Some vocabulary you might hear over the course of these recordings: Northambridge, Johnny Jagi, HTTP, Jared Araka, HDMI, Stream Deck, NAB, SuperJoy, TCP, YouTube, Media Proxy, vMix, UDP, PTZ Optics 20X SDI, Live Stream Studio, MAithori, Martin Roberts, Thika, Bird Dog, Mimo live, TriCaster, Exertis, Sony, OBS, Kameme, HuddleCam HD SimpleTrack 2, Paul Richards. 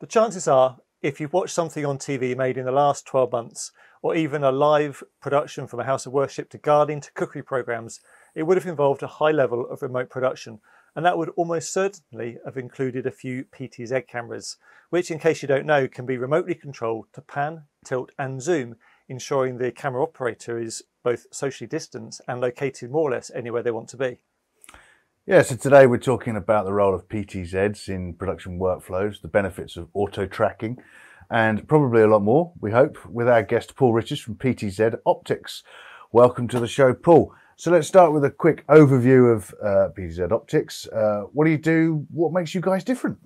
The chances are, if you've watched something on TV made in the last 12 months, or even a live production from a house of worship to gardening to cookery programs, it would have involved a high level of remote production. And that would almost certainly have included a few PTZ cameras, which, in case you don't know, can be remotely controlled to pan, tilt and zoom, ensuring the camera operator is both socially distanced and located more or less anywhere they want to be. Yeah, so today we're talking about the role of PTZs in production workflows, the benefits of auto-tracking, and probably a lot more, we hope, with our guest Paul Richards from PTZ Optics. Welcome to the show, Paul. So let's start with a quick overview of PTZ Optics. What do you do? What makes you guys different?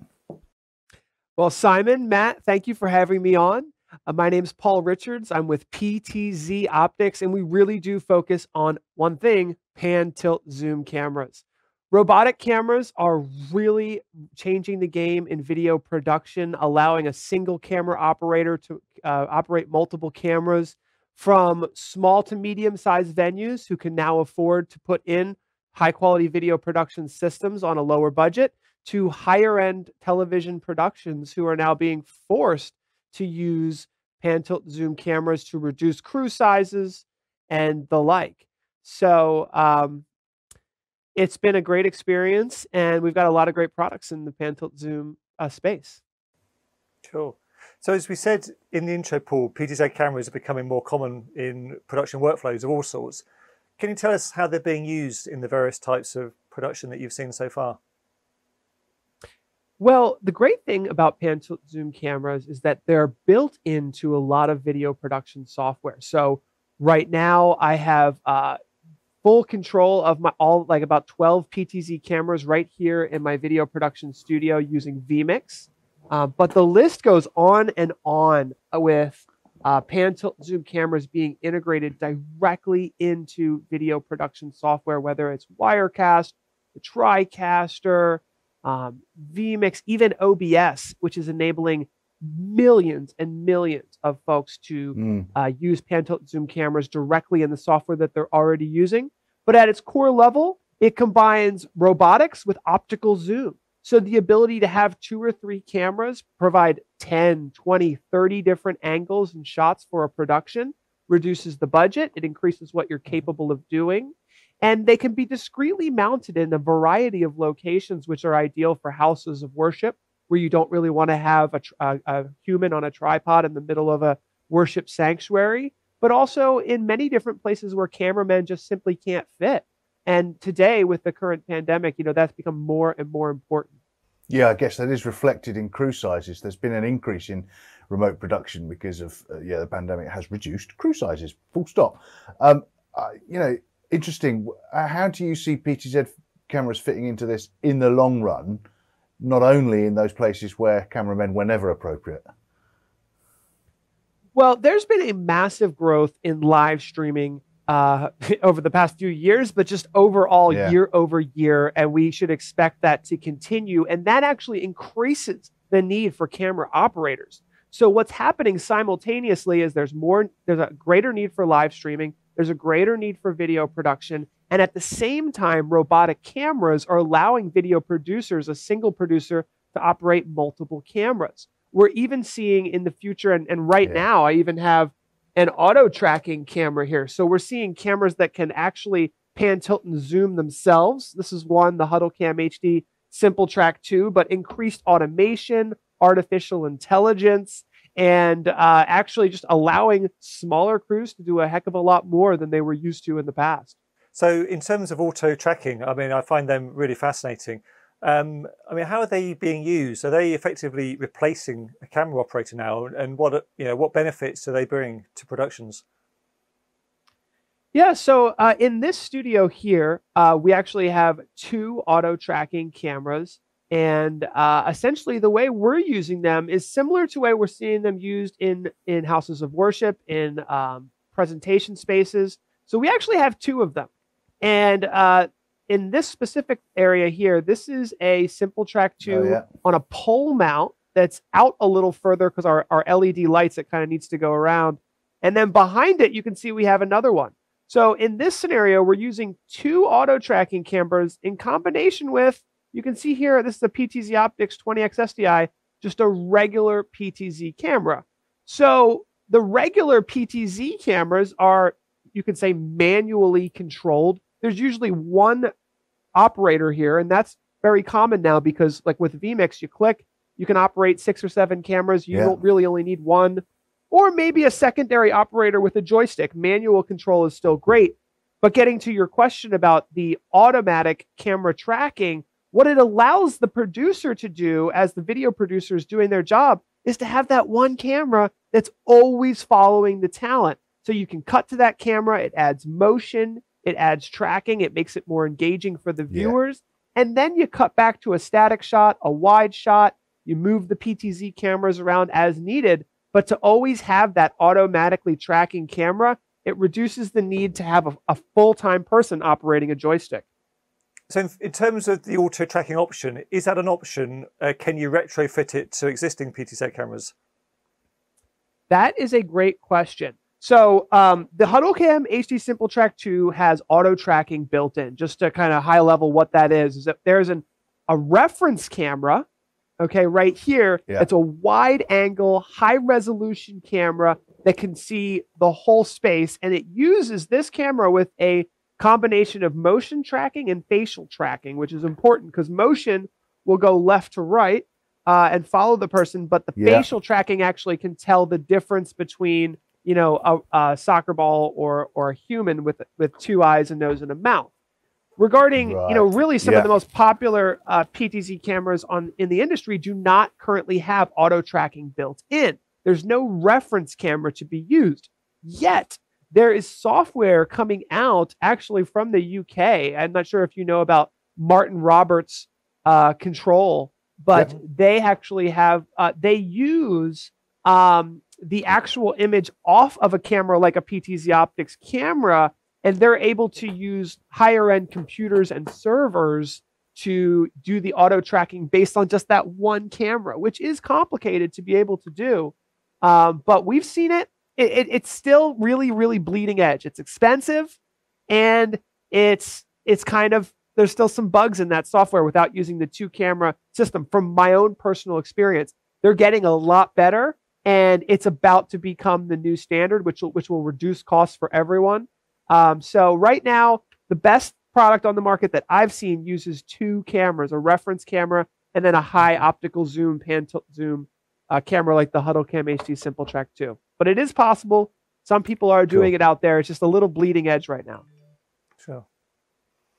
Well, Simon, Matt, thank you for having me on. My name's Paul Richards. I'm with PTZ Optics, and we really do focus on one thing: pan, tilt, zoom cameras. Robotic cameras are really changing the game in video production, allowing a single camera operator to operate multiple cameras, from small to medium-sized venues who can now afford to put in high-quality video production systems on a lower budget, to higher-end television productions who are now being forced to use pan, tilt, zoom cameras to reduce crew sizes and the like. So it's been a great experience, and we've got a lot of great products in the pan, tilt, zoom space. Cool. So as we said in the intro, Paul, PTZ cameras are becoming more common in production workflows of all sorts. Can you tell us how they're being used in the various types of production that you've seen so far? Well, the great thing about pan, tilt, zoom cameras is that they're built into a lot of video production software. So right now I have full control of about 12 PTZ cameras right here in my video production studio using vMix. But the list goes on and on with pan, tilt, zoom cameras being integrated directly into video production software, whether it's Wirecast, the TriCaster, vMix, even OBS, which is enabling millions and millions of folks to use pan, tilt, zoom cameras directly in the software that they're already using. But at its core level, it combines robotics with optical zoom. So the ability to have 2 or 3 cameras provide 10, 20, 30 different angles and shots for a production reduces the budget. It increases what you're capable of doing. And they can be discreetly mounted in a variety of locations, which are ideal for houses of worship, where you don't really want to have a human on a tripod in the middle of a worship sanctuary, but also in many different places where cameramen just simply can't fit. And today, with the current pandemic, you know, that's become more and more important. Yeah, I guess that is reflected in crew sizes. There's been an increase in remote production because of the pandemic has reduced crew sizes, full stop. You know, interesting. How do you see PTZ cameras fitting into this in the long run, not only in those places where cameramen, whenever appropriate? Well, there's been a massive growth in live streaming over the past few years, but just overall year over year. And we should expect that to continue. And that actually increases the need for camera operators. So what's happening simultaneously is there's a greater need for live streaming. There's a greater need for video production. And at the same time, robotic cameras are allowing video producers, a single producer, to operate multiple cameras. We're even seeing in the future, and right now I even have an auto-tracking camera here. So we're seeing cameras that can actually pan, tilt, and zoom themselves. This is one, the HuddleCam HD SimpleTrack 2, but increased automation, artificial intelligence, and actually just allowing smaller crews to do a heck of a lot more than they were used to in the past. So in terms of auto-tracking, I mean, I find them really fascinating. I mean, how are they being used? Are they effectively replacing a camera operator now? And what, you know, what benefits do they bring to productions? Yeah, so in this studio here, we actually have 2 auto-tracking cameras. And essentially the way we're using them is similar to the way we're seeing them used in houses of worship, in presentation spaces. So we actually have 2 of them. And in this specific area here, this is a SimpleTrack 2 on a pole mount that's out a little further because our LED lights, it kind of needs to go around. And then behind it, you can see we have another one. So in this scenario, we're using 2 auto-tracking cameras in combination with, you can see here, this is the PTZ Optics 20X SDI, just a regular PTZ camera. So the regular PTZ cameras are, you could say, manually controlled. There's usually one operator here, and that's very common now because, like with vMix, you click, you can operate 6 or 7 cameras. You don't really only need one, or maybe a secondary operator with a joystick. Manual control is still great. But getting to your question about the automatic camera tracking, what it allows the producer to do as the video producer is doing their job is to have that one camera that's always following the talent. So you can cut to that camera. It adds motion. It adds tracking. It makes it more engaging for the viewers. Yeah. And then you cut back to a static shot, a wide shot. You move the PTZ cameras around as needed. But to always have that automatically tracking camera, it reduces the need to have a full-time person operating a joystick. So in terms of the auto tracking option, is that an option? Can you retrofit it to existing PTZ cameras? That is a great question. So the HuddleCam HD SimpleTrack 2 has auto tracking built in. Just to kind of high level what that is that there's a reference camera, okay, right here. Yeah. It's a wide angle, high resolution camera that can see the whole space. And it uses this camera with a combination of motion tracking and facial tracking, which is important because motion will go left to right and follow the person. But the facial tracking actually can tell the difference between, you know, a soccer ball or a human with 2 eyes, a nose, and a mouth. Regarding, you know, really some of the most popular PTZ cameras in the industry do not currently have auto tracking built in. There's no reference camera to be used. Yet, there is software coming out actually from the UK. I'm not sure if you know about Martin Roberts Control, but they actually have, they use the actual image off of a camera like a PTZ Optics camera, and they're able to use higher end computers and servers to do the auto tracking based on just that one camera, which is complicated to be able to do. But we've seen it. It's still really, really bleeding edge. It's expensive, and it's kind of, there's still some bugs in that software without using the 2-camera system. From my own personal experience, they're getting a lot better, and it's about to become the new standard, which will reduce costs for everyone. So right now, the best product on the market that I've seen uses 2 cameras: a reference camera and then a high optical zoom, pan tilt zoom camera like the HuddleCam HD SimpleTrack 2. But it is possible. Some people are doing it out there. It's just a little bleeding edge right now. Sure.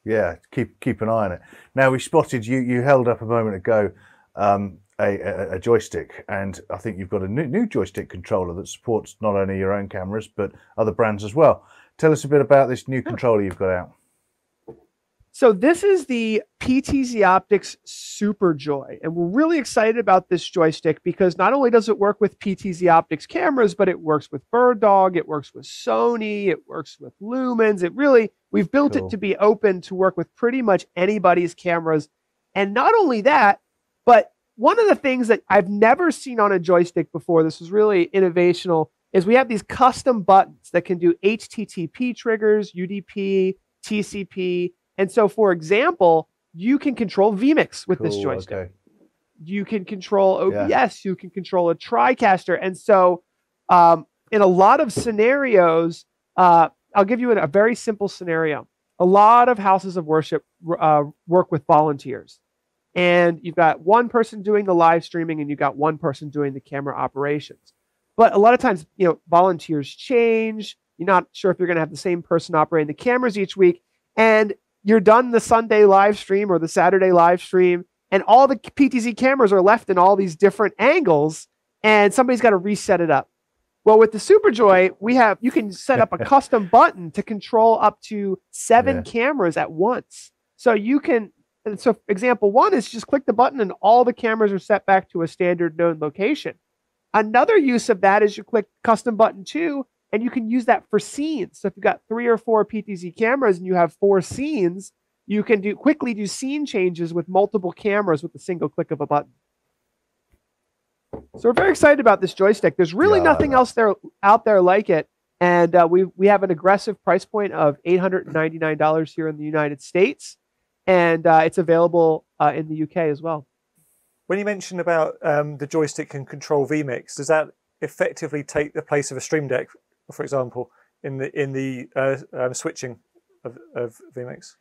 Yeah, keep an eye on it. Now, we spotted you held up a moment ago a joystick, and I think you've got a new joystick controller that supports not only your own cameras but other brands as well. Tell us a bit about this new controller you've got out. So this is the PTZ Optics SuperJoy, and we're really excited about this joystick because not only does it work with PTZ Optics cameras, but it works with Bird Dog, it works with Sony, it works with Lumens. It really, we've built it to be open to work with pretty much anybody's cameras. And not only that, but one of the things that I've never seen on a joystick before, this is really innovational, is we have these custom buttons that can do HTTP triggers, UDP, TCP. And so, for example, you can control vMix with this joystick. Okay. You can control OBS. Yeah. You can control a TriCaster. And so, in a lot of scenarios, I'll give you a very simple scenario. A lot of houses of worship work with volunteers. And you've got one person doing the live streaming and you've got one person doing the camera operations. But a lot of times, you know, volunteers change. You're not sure if you're going to have the same person operating the cameras each week. And you're done the Sunday live stream or the Saturday live stream, and all the PTZ cameras are left in all these different angles, and somebody's got to reset it up. Well, with the SuperJoy, you can set up a custom button to control up to 7 cameras at once. So you can, and so example one is just click the button and all the cameras are set back to a standard known location. Another use of that is you click custom button 2, and you can use that for scenes. So if you've got 3 or 4 PTZ cameras and you have 4 scenes, you can quickly do scene changes with multiple cameras with a single click of a button. So we're very excited about this joystick. There's really nothing else out there like it. And we have an aggressive price point of $899 here in the United States. And it's available in the UK as well. When you mentioned about the joystick can control vMix, does that effectively take the place of a Stream Deck, for example, in the switching of vMix?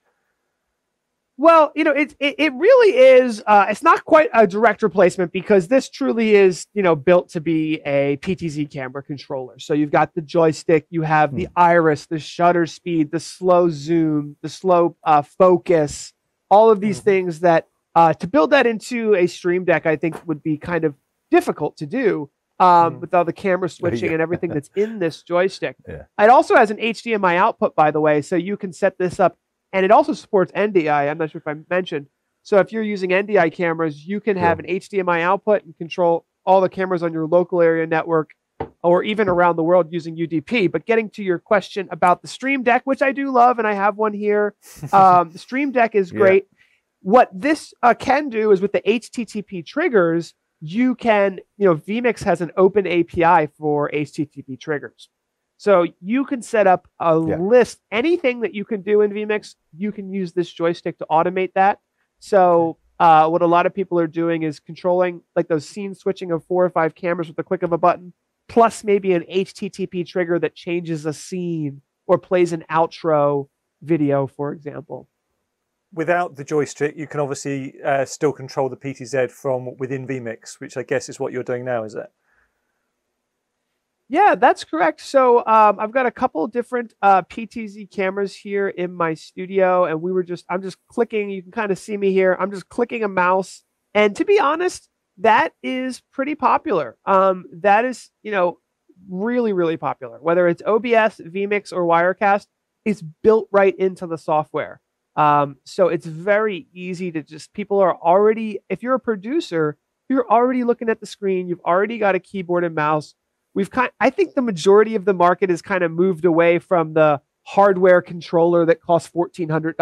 Well, you know, it really is. It's not quite a direct replacement because this truly is, you know, built to be a PTZ camera controller. So you've got the joystick, you have the iris, the shutter speed, the slow zoom, the slow focus, all of these things that to build that into a Stream Deck, I think would be kind of difficult to do with all the camera switching and everything that's in this joystick. Yeah. It also has an HDMI output, by the way, so you can set this up. And it also supports NDI. I'm not sure if I mentioned. So if you're using NDI cameras, you can have an HDMI output and control all the cameras on your local area network or even around the world using UDP. But getting to your question about the Stream Deck, which I do love, and I have one here. The Stream Deck is great. Yeah. What this can do is with the HTTP triggers, you can, you know, vMix has an open API for HTTP triggers. So you can set up a list, anything that you can do in vMix, you can use this joystick to automate that. So what a lot of people are doing is controlling like those scene switching of 4 or 5 cameras with the click of a button, plus maybe an HTTP trigger that changes a scene or plays an outro video, for example. Without the joystick, you can obviously still control the PTZ from within vMix, which I guess is what you're doing now, is it? Yeah, that's correct. So I've got a couple of different PTZ cameras here in my studio, and I'm just clicking. You can kind of see me here. I'm just clicking a mouse, and to be honest, that is pretty popular. That is, you know, really, really popular. Whether it's OBS, vMix, or Wirecast, it's built right into the software. So it's very easy to just people are already. If you're a producer, you're already looking at the screen. You've already got a keyboard and mouse. I think the majority of the market has kind of moved away from the hardware controller that costs $1,400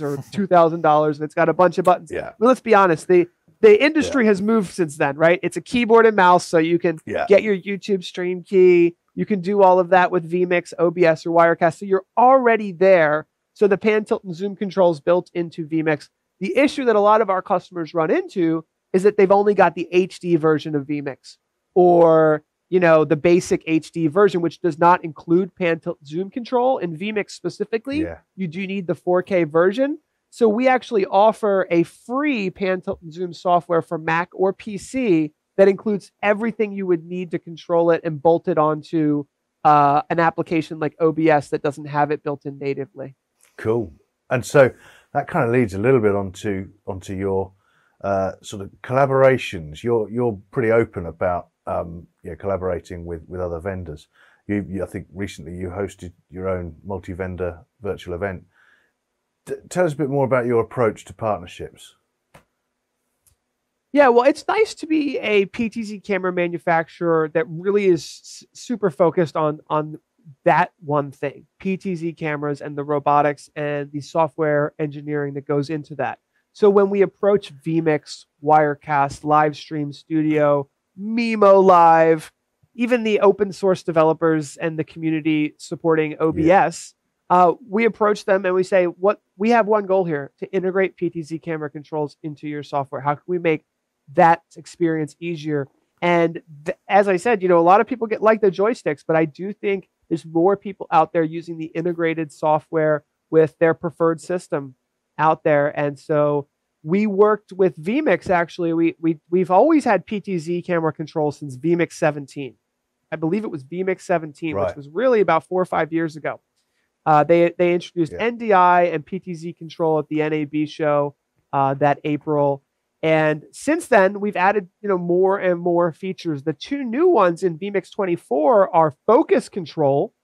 or $2,000 and it's got a bunch of buttons. Yeah. Well, let's be honest, the industry has moved since then, right? It's a keyboard and mouse, so you can get your YouTube stream key. You can do all of that with vMix, OBS, or Wirecast. So you're already there. So the pan, tilt, and zoom controls built into vMix. The issue that a lot of our customers run into is that they've only got the HD version of vMix or you know, the basic HD version, which does not include pan, tilt, zoom control. In vMix specifically, you do need the 4K version. So we actually offer a free pan, tilt, and zoom software for Mac or PC that includes everything you would need to control it and bolt it onto an application like OBS that doesn't have it built in natively. Cool. And so that kind of leads a little bit onto your sort of collaborations. You're pretty open about collaborating with other vendors. I think recently you hosted your own multi-vendor virtual event. Tell us a bit more about your approach to partnerships. Yeah, well, it's nice to be a PTZ camera manufacturer that really is super focused on that one thing, PTZ cameras and the robotics and the software engineering that goes into that. So when we approach vMix, Wirecast, Live Stream Studio, Mimo Live, even the open source developers and the community supporting OBS, we approach them and we say, "What we have one goal here to integrate PTZ camera controls into your software. How can we make that experience easier?" And as I said, you know, a lot of people get like the joysticks, but I do think there's more people out there using the integrated software with their preferred system out there, and so. We worked with vMix, actually. We've always had PTZ camera control since vMix 17. I believe it was vMix 17, which was really about 4 or 5 years ago. They introduced NDI and PTZ control at the NAB show that April. And since then, we've added more and more features. The 2 new ones in vMix 24 are focus control,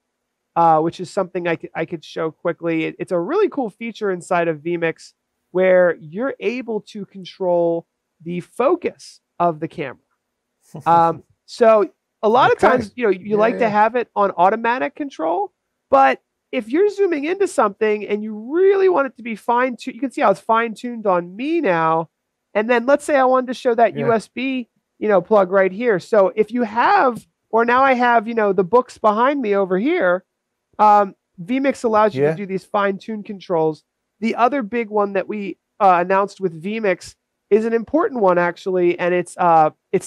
which is something I could show quickly. It's a really cool feature inside of vMix, where you're able to control the focus of the camera. So a lot of times, you like to have it on automatic control, but if you're zooming into something and you really want it to be fine-tuned, you can see how it's fine-tuned on me now. And then let's say I wanted to show that USB, plug right here. So if you have, or now I have, the books behind me over here, vMix allows you to do these fine-tuned controls. The other big one that we announced with vMix is an important one, actually, and it's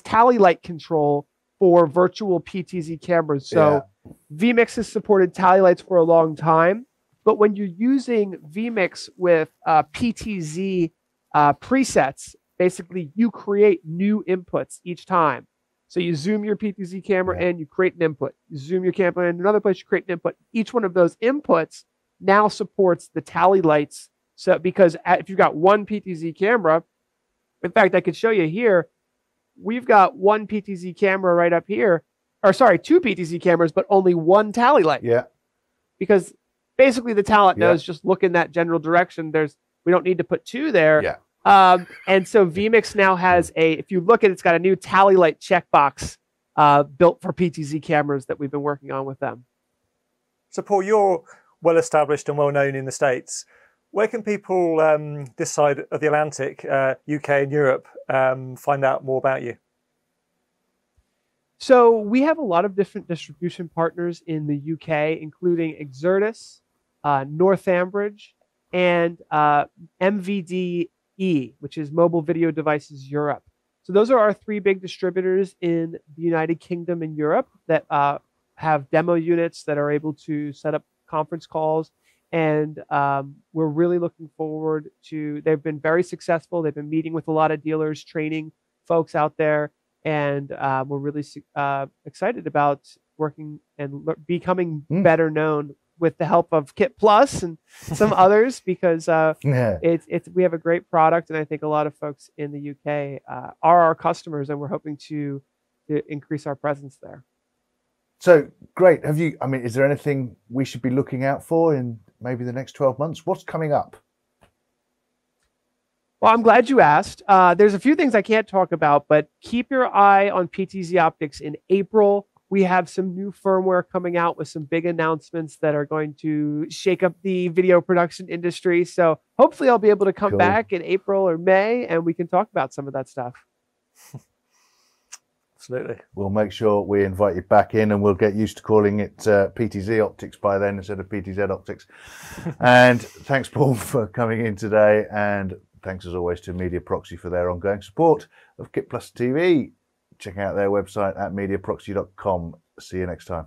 tally light control for virtual PTZ cameras. So yeah. vMix has supported tally lights for a long time, but when you're using vMix with PTZ presets, basically you create new inputs each time. So you zoom your PTZ camera in, you create an input. You zoom your camera in another place, you create an input. Each one of those inputs now supports the tally lights. So because if you've got one PTZ camera, in fact, I could show you here, we've got one PTZ camera right up here, or sorry, two PTZ cameras, but only one tally light. Yeah. Because basically the talent knows just look in that general direction. There's, we don't need to put two there. Yeah. And so vMix now has a, if you look at it, it's got a new tally light checkbox built for PTZ cameras that we've been working on with them. So Paul, you're well established and well known in the States. Where can people this side of the Atlantic, UK and Europe, find out more about you? So we have a lot of different distribution partners in the UK, including Exertis, Northambridge, and MVDE, which is Mobile Video Devices Europe. So those are our three big distributors in the United Kingdom and Europe that have demo units that are able to set up conference calls. And we're really looking forward to, they've been very successful. They've been meeting with a lot of dealers, training folks out there. And we're really excited about working and becoming better known with the help of Kit Plus and some others, because we have a great product, and I think a lot of folks in the UK are our customers, and we're hoping to increase our presence there. So great. Have you, I mean, is there anything we should be looking out for in maybe the next 12 months? What's coming up? Well, I'm glad you asked. There's a few things I can't talk about, but keep your eye on PTZ Optics in April. We have some new firmware coming out with some big announcements that are going to shake up the video production industry. So hopefully I'll be able to come back in April or May, and we can talk about some of that stuff. Absolutely. We'll make sure we invite you back in, and we'll get used to calling it PTZ Optics by then instead of PTZ Optics. And thanks, Paul, for coming in today. And thanks, as always, to Media Proxy for their ongoing support of Kit Plus TV. Check out their website at mediaproxy.com. See you next time.